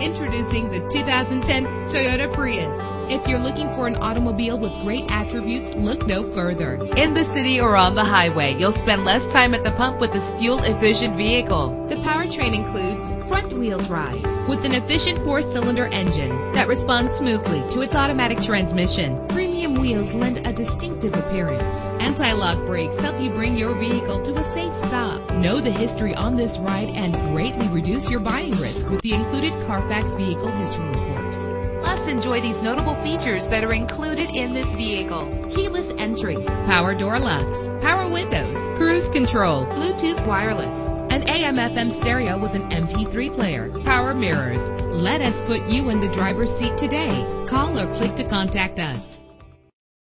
Introducing the 2010 Toyota Prius. If you're looking for an automobile with great attributes, look no further. In the city or on the highway, you'll spend less time at the pump with this fuel-efficient vehicle. The powertrain includes front-wheel drive with an efficient four-cylinder engine that responds smoothly to its automatic transmission. Premium wheels lend a distinctive appearance. Anti-lock brakes help you bring your vehicle to a safe stop. Know the history on this ride and greatly reduce your buying risk with the included Carfax Vehicle History Report. Plus, enjoy these notable features that are included in this vehicle: keyless entry, power door locks, power windows, cruise control, Bluetooth wireless, an AM/FM stereo with an MP3 player, power mirrors. Let us put you in the driver's seat today. Call or click to contact us.